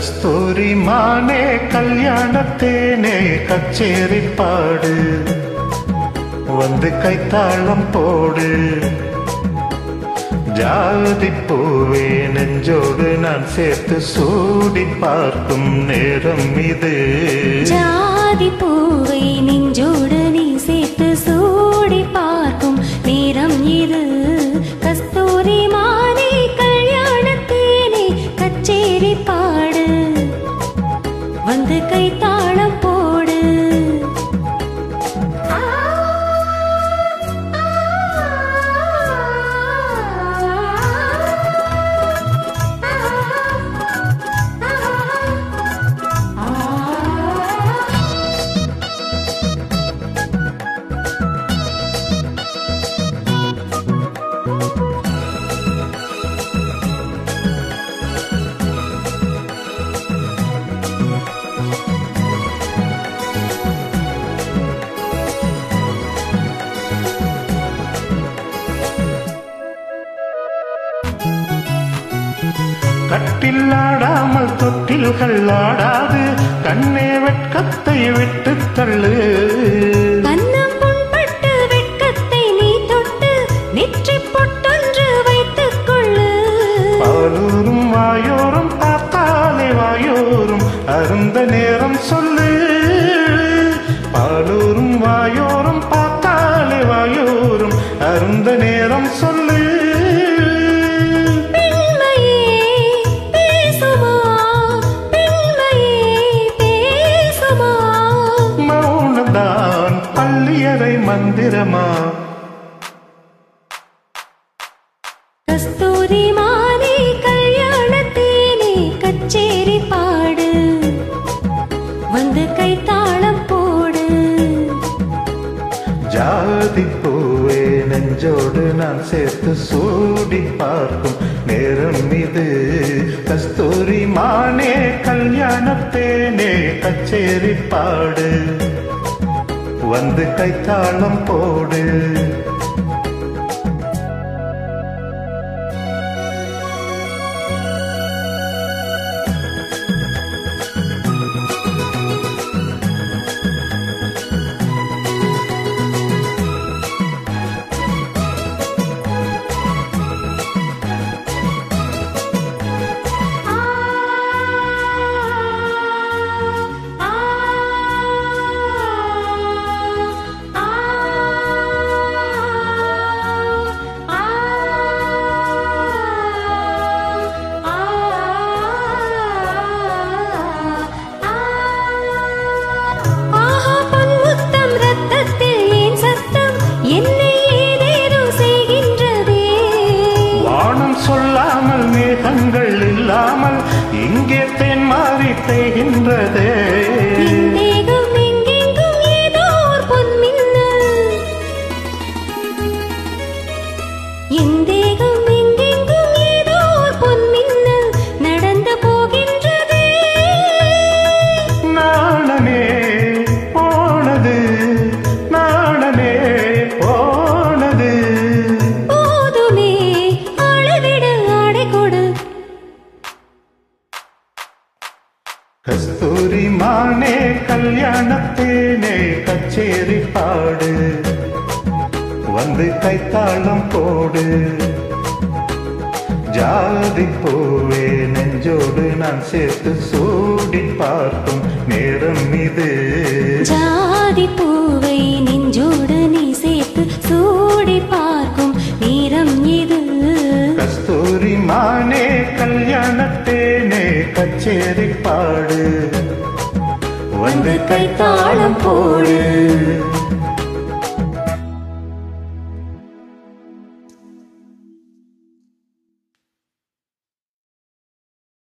கஸ்தூரி மானே கல்யாணத்தேனே கச்சேரி பாடு, வந்து கைத்தாளம் போடு. ஜாதி பூவே நெஞ்சோடு நான் சேர்த்து சூடி பார்க்கும் நேரம் இது. ஜாதி பூவே நெஞ்சோடு நீ சேர்த்து சூடி பார்க்கும் நேரம் இது. கஸ்தூரி மானே கல்யாணத்தேனே கச்சேரி பாடு, வந்து கைத்தாளம் போடு. கட்டில்லாடாமல் தொட்டில்கள் ஆடாது, கண்ணே வெட்கத்தை விட்டு தள்ளு. கண்ணம் புண்பட்டு வெட்கத்தை நீ தொட்டு நெற்றிப் பொட்டொன்று வைத்துக் கொள்ளு. பாலூரும் வாயோரும் பார்த்தாலே வாயோரும் அருந்த நேரம் சொல்லு. பாலூரும் வாயோரும் பார்த்தாலே வாயோரும் அருந்த நேரம் சொல்லு. மந்திரமா கஸ்தூரி மானே கல்யாணத்தேனே கச்சேரி பாடு, வந்து கைத்தாளம் போடு. ஜாதி பூவே நெஞ்சோடு நான் சேர்த்து சூடி பார்க்கும் நேரம் இது. கஸ்தூரி மானே கல்யாணத்தேனே கச்சேரி பாடு, வந்து கைத்தாளம் போடு. சொல்லாமல் மேகங்கள் இல்லாமல் இங்கே தேன் மாறி தேகின்றதே. நடந்து போகின்றதே. நாணமே போனது, நாணமே போனது. கஸ்தூரி மானே கல்யாணத்தேனே கச்சேரி பாடு, வந்து கைத்தாளம் போடு. ஜாதி பூவே நெஞ்சோடு நான் சேர்த்து சூடி பார்க்கும் நேரம் இது. ஜாதி பூவை நெஞ்சோடு நீ சேர்த்து சூடி பார்க்கும் நேரம் இது. கஸ்தூரி மானே கல்யாணத்தேனே கச்சேரி பாடு, வந்து கைத்தாளம் போடு.